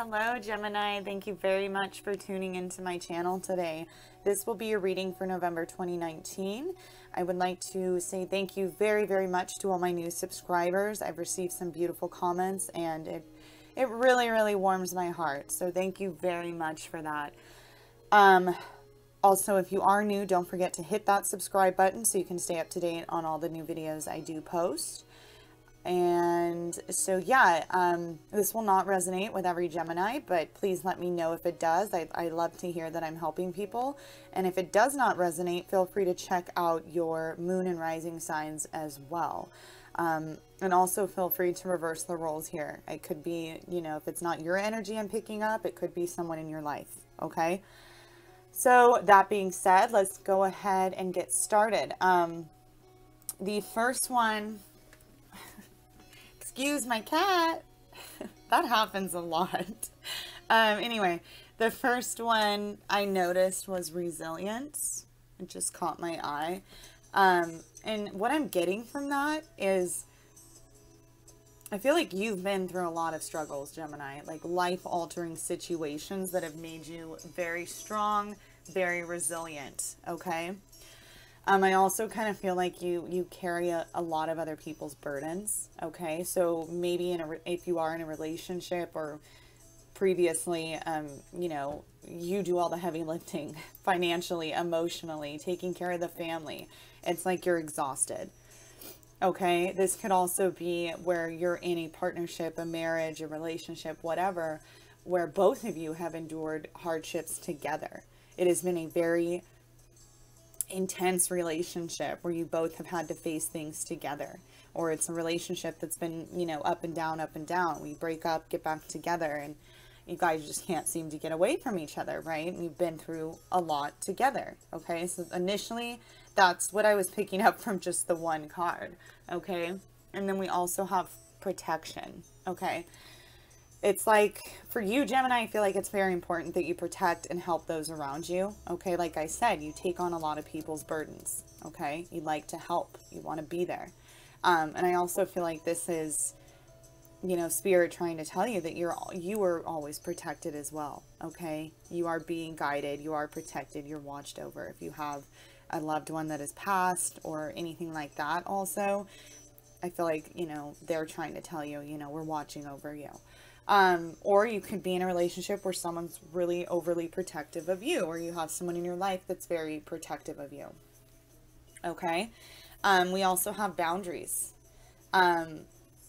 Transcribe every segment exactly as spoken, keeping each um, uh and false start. Hello, Gemini. Thank you very much for tuning into my channel today. This will be a reading for November twenty nineteen. I would like to say thank you very, very much to all my new subscribers. I've received some beautiful comments and it, it really, really warms my heart. So thank you very much for that. Um, also, if you are new, don't forget to hit that subscribe button so you can stay up to date on all the new videos I do post. And so, yeah, um, this will not resonate with every Gemini, but please let me know if it does. I, I love to hear that I'm helping people. And if it does not resonate, feel free to check out your moon and rising signs as well. Um, and also feel free to reverse the roles here. It could be, you know, if it's not your energy I'm picking up, it could be someone in your life. Okay. So that being said, let's go ahead and get started. Um, the first one... Excuse my cat. That happens a lot. Um, anyway, the first one I noticed was resilience. It just caught my eye. Um, and what I'm getting from that is I feel like you've been through a lot of struggles, Gemini, like life-altering situations that have made you very strong, very resilient, okay? Um, I also kind of feel like you, you carry a, a lot of other people's burdens, okay? So maybe in a re if you are in a relationship or previously, um, you know, you do all the heavy lifting financially, emotionally, taking care of the family. It's like you're exhausted, okay? This could also be where you're in a partnership, a marriage, a relationship, whatever, where both of you have endured hardships together. It has been a very intense relationship where you both have had to face things together, or it's a relationship that's been, you know, up and down, up and down. We break up, get back together, and you guys just can't seem to get away from each other, right? And you've been through a lot together, okay? So initially, that's what I was picking up from just the one card, okay? And then we also have protection, okay? It's like, for you, Gemini, I feel like it's very important that you protect and help those around you, okay? Like I said, you take on a lot of people's burdens, okay? You like to help. You want to be there. Um, and I also feel like this is, you know, Spirit trying to tell you that you're, you are always protected as well, okay? You are being guided. You are protected. You're watched over. If you have a loved one that has passed or anything like that also, I feel like, you know, they're trying to tell you, you know, we're watching over you. Um, or you could be in a relationship where someone's really overly protective of you, or you have someone in your life that's very protective of you. Okay. Um, we also have boundaries. Um,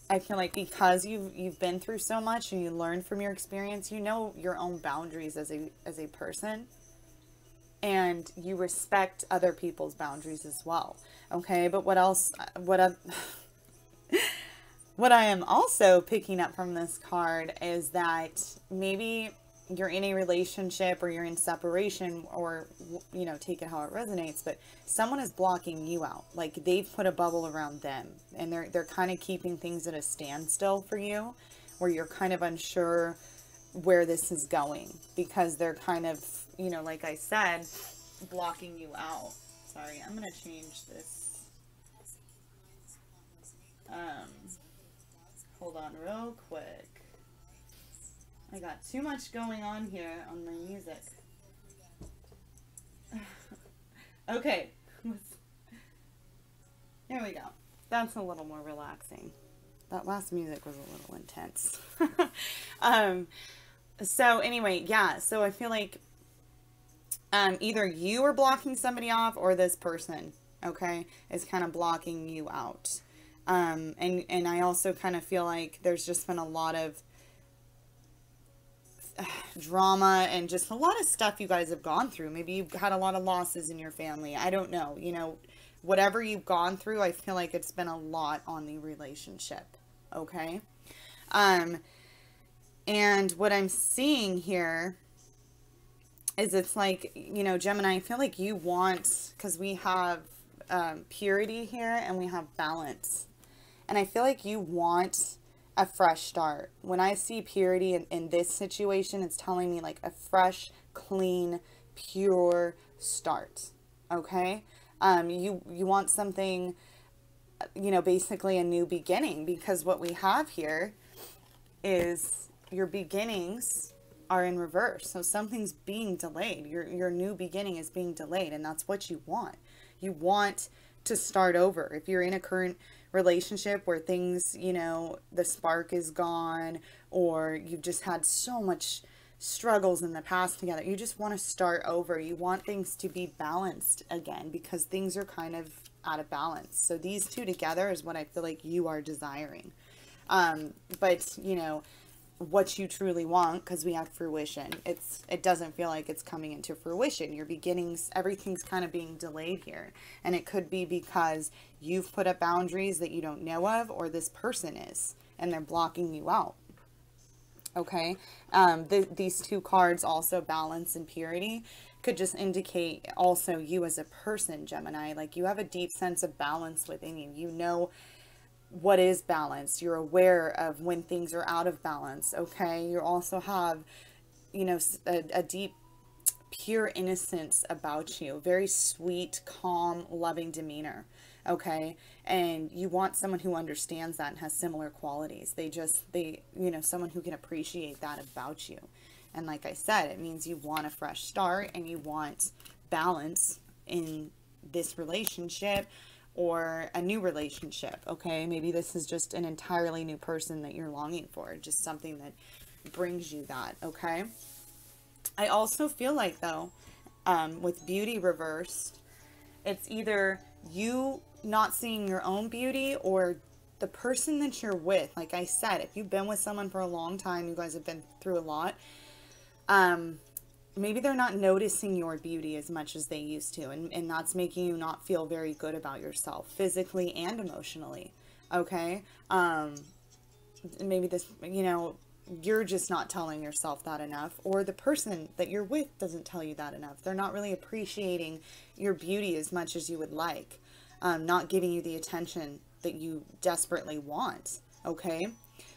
I feel like because you've, you've been through so much and you learned from your experience, you know, your own boundaries as a, as a person, and you respect other people's boundaries as well. Okay. But what else, what I've, what I am also picking up from this card is that maybe you're in a relationship or you're in separation, or, you know, take it how it resonates, but someone is blocking you out. Like they've put a bubble around them, and they're, they're kind of keeping things at a standstill for you, where you're kind of unsure where this is going because they're kind of, you know, like I said, blocking you out. Sorry, I'm going to change this. Um... Hold on real quick. I got too much going on here on my music. Okay. There we go. That's a little more relaxing. That last music was a little intense. um, so anyway, yeah. So I feel like um, either you are blocking somebody off or this person, okay, is kind of blocking you out. Um, and, and I also kind of feel like there's just been a lot of uh, drama and just a lot of stuff you guys have gone through. Maybe you've had a lot of losses in your family. I don't know. You know, whatever you've gone through, I feel like it's been a lot on the relationship. Okay. Um, and what I'm seeing here is it's like, you know, Gemini, I feel like you want, cause we have, um, purity here and we have balance. And I feel like you want a fresh start. When I see purity in, in this situation, it's telling me like a fresh, clean, pure start. Okay. Um, you, you want something, you know, basically a new beginning, because what we have here is your beginnings are in reverse. So something's being delayed. Your, your new beginning is being delayed, and that's what you want. You want to start over. If you're in a current relationship where things, you know, the spark is gone, or you've just had so much struggles in the past together, you just want to start over. You want things to be balanced again, because things are kind of out of balance. So these two together is what I feel like you are desiring. Um, but, you know, what you truly want, because we have fruition, it's it doesn't feel like it's coming into fruition. Your beginnings, everything's kind of being delayed here, and it could be because you've put up boundaries that you don't know of, or this person is, and they're blocking you out. Okay, um the, these two cards also, balance and purity, could just indicate also you as a person, Gemini. Like, you have a deep sense of balance within you. You know what is balanced. You're aware of when things are out of balance. Okay, you also have, you know, a, a deep, pure innocence about you. Very sweet, calm, loving demeanor. Okay, and you want someone who understands that and has similar qualities. They just, they, you know, someone who can appreciate that about you. And like I said, it means you want a fresh start, and you want balance in this relationship, or a new relationship. Okay, maybe this is just an entirely new person that you're longing for, just something that brings you that. Okay, I also feel like, though, um, with beauty reversed, it's either you not seeing your own beauty, or the person that you're with. Like I said, if you've been with someone for a long time, you guys have been through a lot, um, maybe they're not noticing your beauty as much as they used to, and, and that's making you not feel very good about yourself, physically and emotionally. Okay, um, maybe this, you know, you're just not telling yourself that enough, or the person that you're with doesn't tell you that enough. They're not really appreciating your beauty as much as you would like, um, not giving you the attention that you desperately want. Okay,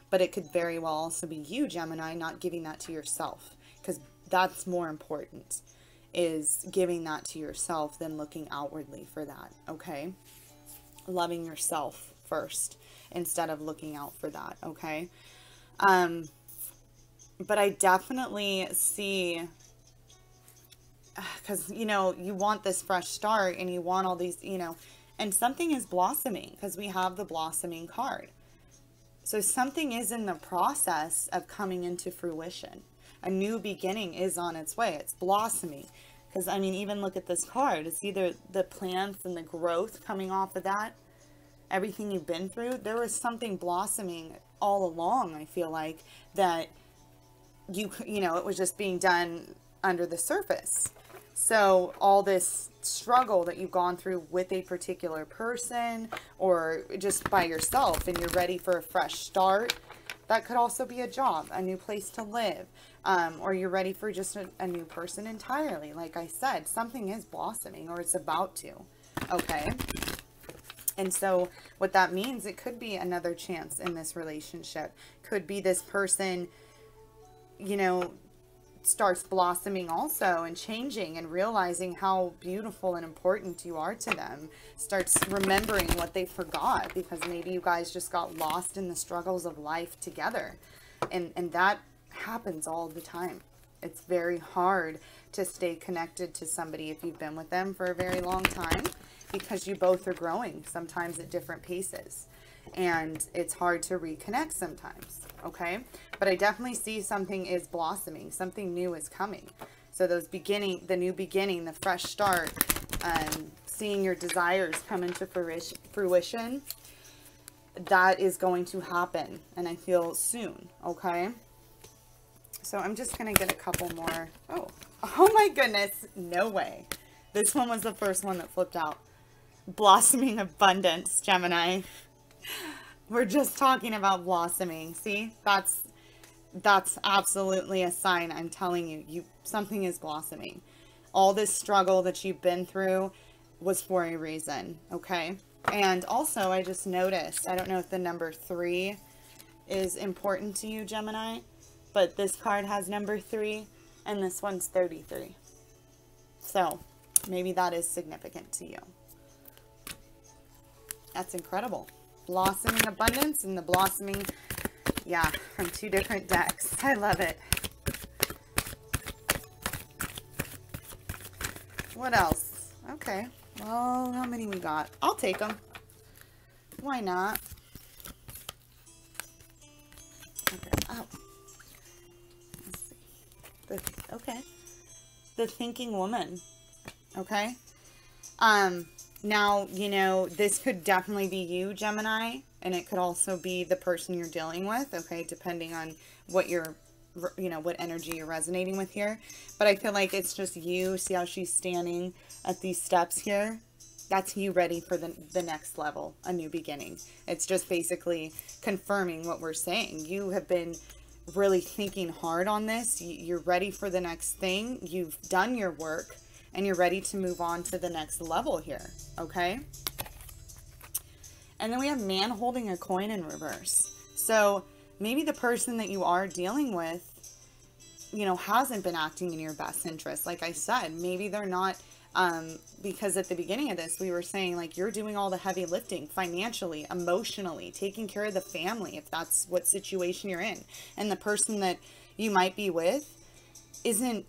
but it could very well also be you, Gemini, not giving that to yourself, because that's more important, is giving that to yourself than looking outwardly for that. Okay, loving yourself first instead of looking out for that. Okay, um but I definitely see, because, you know, you want this fresh start, and you want all these, you know, and something is blossoming, because we have the blossoming card. So something is in the process of coming into fruition. A new beginning is on its way. It's blossoming. Because, I mean, even look at this card. It's either the plants and the growth coming off of that, everything you've been through. There was something blossoming all along, I feel like, that you, you know, it was just being done under the surface. So all this struggle that you've gone through with a particular person, or just by yourself, and you're ready for a fresh start. That could also be a job, a new place to live, um, or you're ready for just a, a new person entirely. Like I said, something is blossoming, or it's about to. Okay. And so what that means, it could be another chance in this relationship. Could be this person, you know, starts blossoming also, and changing, and realizing how beautiful and important you are to them. Starts remembering what they forgot, because maybe you guys just got lost in the struggles of life together, and and that happens all the time. It's very hard to stay connected to somebody if you've been with them for a very long time, because you both are growing, sometimes at different paces, and it's hard to reconnect sometimes. Okay, but I definitely see something is blossoming, something new is coming. So those beginning, the new beginning, the fresh start, um, seeing your desires come into fruition, that is going to happen, and I feel soon. Okay, so I'm just gonna get a couple more. Oh, oh my goodness, no way, this one was the first one that flipped out. Blossoming abundance, Gemini. We're just talking about blossoming. See, that's that's absolutely a sign. I'm telling you, you something is blossoming. All this struggle that you've been through was for a reason. Okay, and also I just noticed, I don't know if the number three is important to you, Gemini, but this card has number three, and this one's thirty-three. So maybe that is significant to you. That's incredible. Blossoming abundance and the blossoming yeah, from two different decks. I love it. What else? Okay, well, how many we got? I'll take them. Why not? Okay. Oh. Let's see. The, okay. The Thinking Woman. Okay. Um, now, you know, this could definitely be you, Gemini, and it could also be the person you're dealing with, okay, depending on what you're, you know, what energy you're resonating with here. But I feel like it's just you. See how she's standing at these steps here? That's you ready for the, the next level, a new beginning. It's just basically confirming what we're saying. You have been really thinking hard on this. You're ready for the next thing. You've done your work, and you're ready to move on to the next level here, okay? And then we have Man Holding a Coin in reverse. So maybe the person that you are dealing with, you know, hasn't been acting in your best interest. Like I said, maybe they're not, um, because at the beginning of this, we were saying, like, you're doing all the heavy lifting financially, emotionally, taking care of the family, if that's what situation you're in. And the person that you might be with isn't,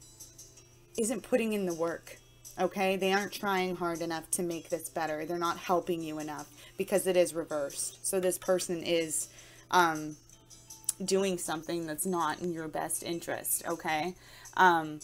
isn't putting in the work, okay? They aren't trying hard enough to make this better. They're not helping you enough because it is reversed. So this person is um, doing something that's not in your best interest, okay? Um,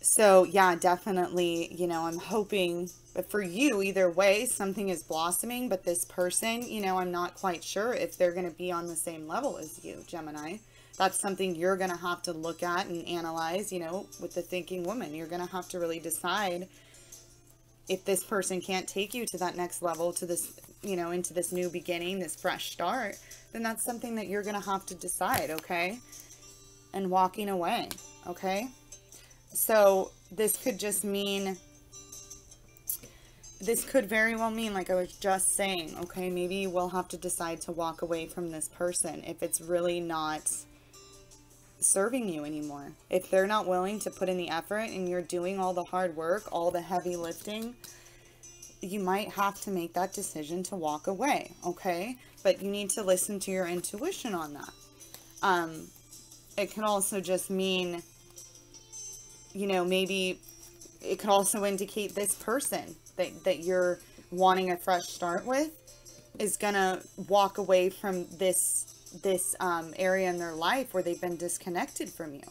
so, yeah, definitely, you know, I'm hoping for you either way, something is blossoming, but this person, you know, I'm not quite sure if they're going to be on the same level as you, Gemini. That's something you're going to have to look at and analyze, you know, with the Thinking Woman. You're going to have to really decide if this person can't take you to that next level, to this, you know, into this new beginning, this fresh start, then that's something that you're going to have to decide, okay? And walking away, okay? So this could just mean, this could very well mean, like I was just saying, okay, maybe we'll have to decide to walk away from this person if it's really not serving you anymore. If they're not willing to put in the effort and you're doing all the hard work, all the heavy lifting, you might have to make that decision to walk away, okay? But you need to listen to your intuition on that. Um, it could also just mean, you know, maybe it could also indicate this person that, that you're wanting a fresh start with is gonna walk away from this this um, area in their life where they've been disconnected from you,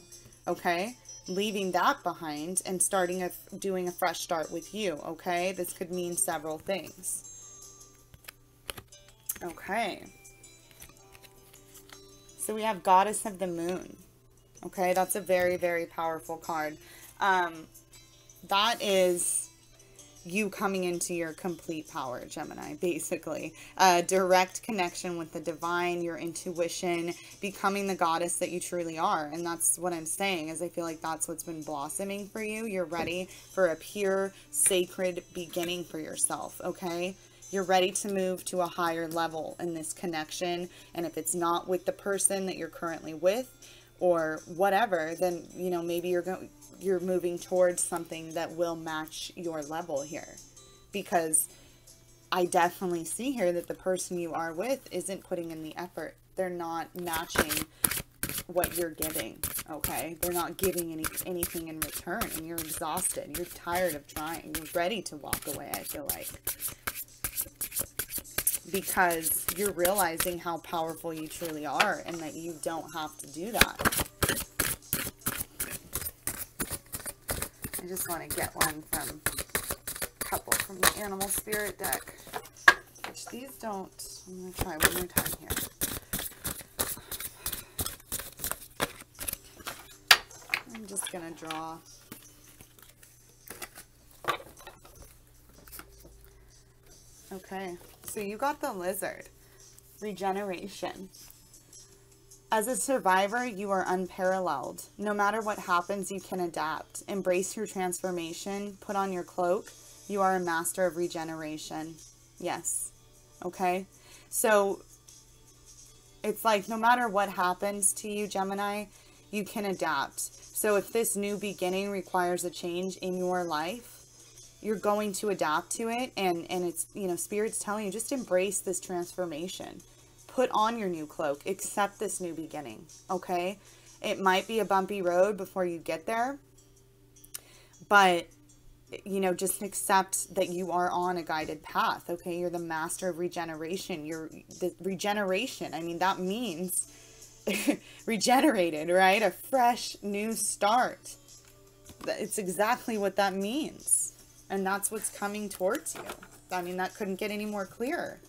okay? Leaving that behind and starting a, doing a fresh start with you, okay? This could mean several things. Okay. So we have Goddess of the Moon. Okay, that's a very, very powerful card. Um, that is you coming into your complete power, Gemini, basically. A direct connection with the divine, your intuition, becoming the goddess that you truly are. And that's what I'm saying, is I feel like that's what's been blossoming for you. You're ready for a pure, sacred beginning for yourself, okay? You're ready to move to a higher level in this connection. And if it's not with the person that you're currently with or whatever, then, you know, maybe you're going... you're moving towards something that will match your level here, because I definitely see here that the person you are with isn't putting in the effort. They're not matching what you're giving, okay? They're not giving any anything in return, and you're exhausted. You're tired of trying. You're ready to walk away, I feel like, because you're realizing how powerful you truly are and that you don't have to do that. I just want to get one from a couple from the Animal Spirit deck, which these don't. I'm going to try one more time here. I'm just going to draw. Okay, so you got the Lizard. Regeneration. As a survivor, you are unparalleled. No matter what happens, you can adapt. Embrace your transformation. Put on your cloak. You are a master of regeneration. Yes. Okay? So, it's like no matter what happens to you, Gemini, you can adapt. So, if this new beginning requires a change in your life, you're going to adapt to it. And, and it's, you know, Spirit's telling you, just embrace this transformation. put on your new cloak. Accept this new beginning, okay? It might be a bumpy road before you get there, but, you know, just accept that you are on a guided path, okay? You're the master of regeneration. You're the regeneration. I mean, that means regenerated, right? A fresh new start. It's exactly what that means. And that's what's coming towards you. I mean, that couldn't get any more clearer.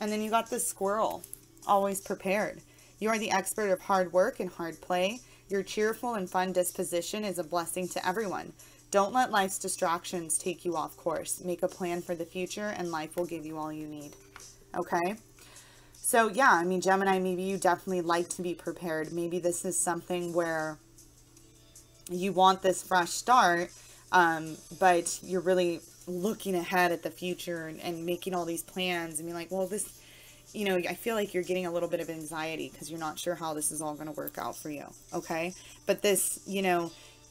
And then you got this squirrel, always prepared. You are the expert of hard work and hard play. Your cheerful and fun disposition is a blessing to everyone. Don't let life's distractions take you off course. Make a plan for the future and life will give you all you need. Okay? So, yeah, I mean, Gemini, maybe you definitely like to be prepared. Maybe this is something where you want this fresh start, um, but you're really looking ahead at the future and, and making all these plans and being like, well, this, you know, I feel like you're getting a little bit of anxiety because you're not sure how this is all going to work out for you, okay? But this, you know,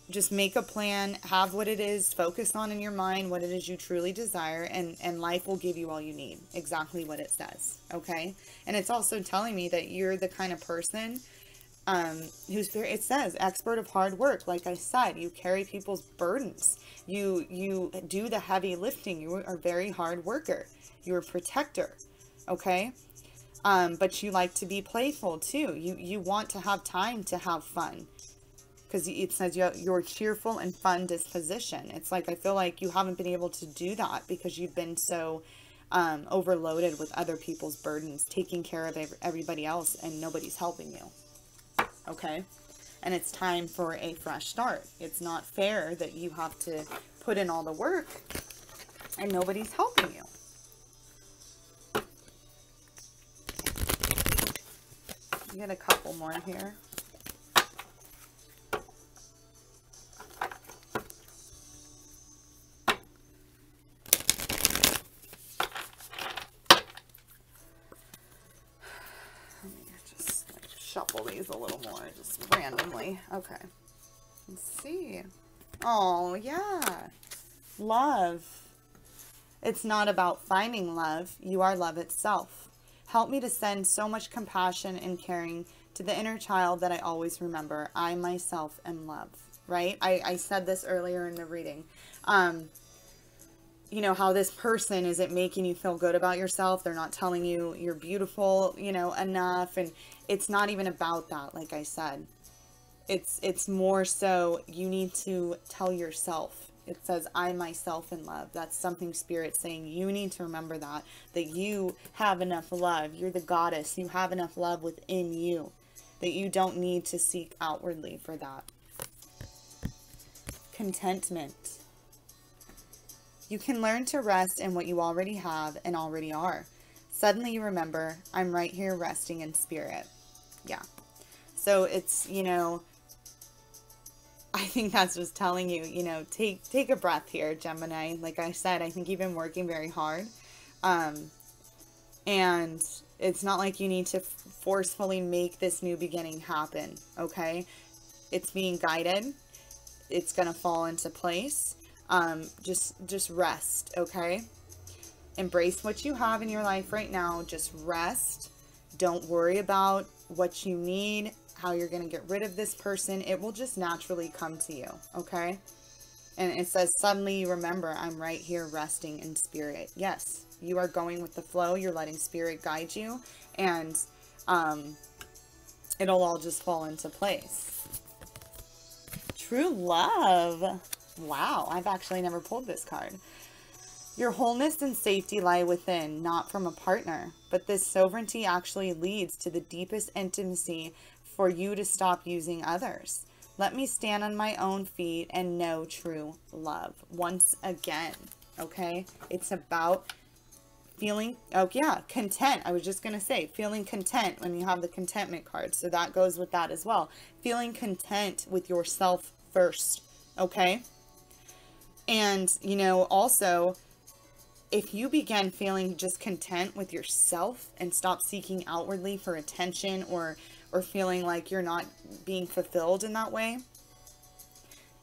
just make a plan, have what it is, focus on in your mind what it is you truly desire, and, and life will give you all you need, exactly what it says, okay? And it's also telling me that you're the kind of person um who's very, it says, expert of hard work. Like I said, you carry people's burdens, you you do the heavy lifting, you are a very hard worker, you're a protector, okay? Um but you like to be playful too. You you want to have time to have fun, because it says you have your cheerful and fun disposition. It's like, I feel like you haven't been able to do that because you've been so um overloaded with other people's burdens, taking care of everybody else, and nobody's helping you. Okay, and it's time for a fresh start. It's not fair that you have to put in all the work and nobody's helping you. You get a couple more here. Shuffle these a little more, just randomly. Okay, let's see. Oh, yeah. Love. It's not about finding love. You are love itself. Help me to send so much compassion and caring to the inner child that I always remember. I myself am love, right? I, I said this earlier in the reading. Um, you know, how this person isn't making you feel good about yourself. They're not telling you you're beautiful, you know, enough. And it's not even about that, like I said. It's it's more so you need to tell yourself. It says, I myself in love. That's something Spirit's saying. You need to remember that, that you have enough love. You're the goddess. You have enough love within you, that you don't need to seek outwardly for that. Contentment. You can learn to rest in what you already have and already are. Suddenly you remember, I'm right here resting in spirit. Yeah. So it's, you know, I think that's just telling you, you know, take take a breath here, Gemini. Like I said, I think you've been working very hard. Um, and it's not like you need to forcefully make this new beginning happen, okay? It's being guided. It's going to fall into place. Um, just, just rest, okay? Embrace what you have in your life right now. Just rest. Don't worry about what you need, how you're going to get rid of this person. It will just naturally come to you, okay? And it says, suddenly you remember, I'm right here resting in spirit. Yes, you are going with the flow. You're letting spirit guide you, and um, it'll all just fall into place. True love. Wow, I've actually never pulled this card. Your wholeness and safety lie within, not from a partner. But this sovereignty actually leads to the deepest intimacy for you to stop using others. Let me stand on my own feet and know true love. Once again, okay? It's about feeling, oh yeah, content. I was just going to say, feeling content when you have the contentment card. So that goes with that as well. Feeling content with yourself first, okay? And, you know, also, if you begin feeling just content with yourself and stop seeking outwardly for attention or, or feeling like you're not being fulfilled in that way,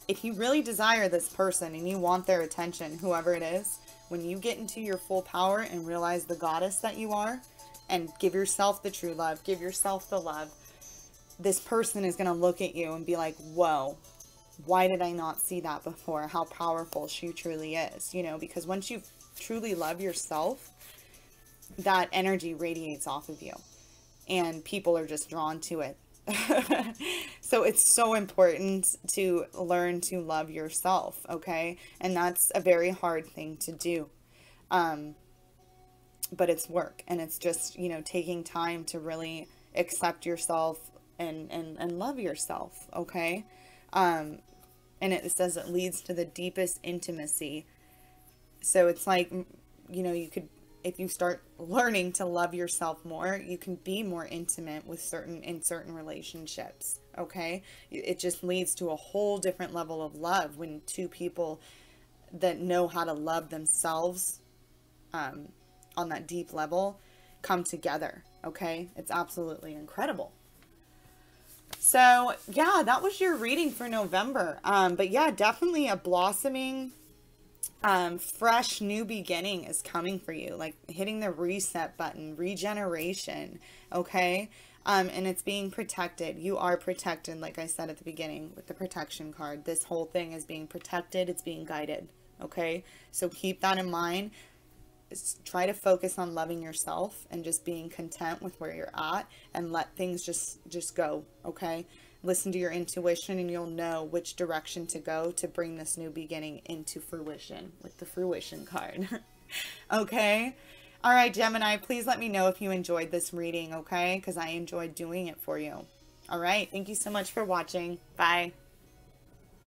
if you really desire this person and you want their attention, whoever it is, when you get into your full power and realize the goddess that you are, and give yourself the true love, give yourself the love, this person is going to look at you and be like, whoa, why did I not see that before? How powerful she truly is, you know, because once you truly love yourself, that energy radiates off of you and people are just drawn to it. So it's so important to learn to love yourself, okay? And that's a very hard thing to do. Um, but it's work, and it's just, you know, taking time to really accept yourself and, and, and love yourself, okay? Um, and it says it leads to the deepest intimacy. So it's like, you know, you could, if you start learning to love yourself more, you can be more intimate with certain, in certain relationships. Okay. It just leads to a whole different level of love when two people that know how to love themselves, um, on that deep level, come together. Okay. It's absolutely incredible. So yeah, that was your reading for November. Um, but yeah, definitely a blossoming, um, fresh new beginning is coming for you, like hitting the reset button, regeneration. Okay. Um, and it's being protected. You are protected. Like I said at the beginning with the protection card, this whole thing is being protected. It's being guided. Okay. So keep that in mind. It's, try to focus on loving yourself and just being content with where you're at and let things just, just go. Okay. Listen to your intuition and you'll know which direction to go to bring this new beginning into fruition with the fruition card. Okay. All right, Gemini, please let me know if you enjoyed this reading. Okay. Cause I enjoyed doing it for you. All right. Thank you so much for watching. Bye.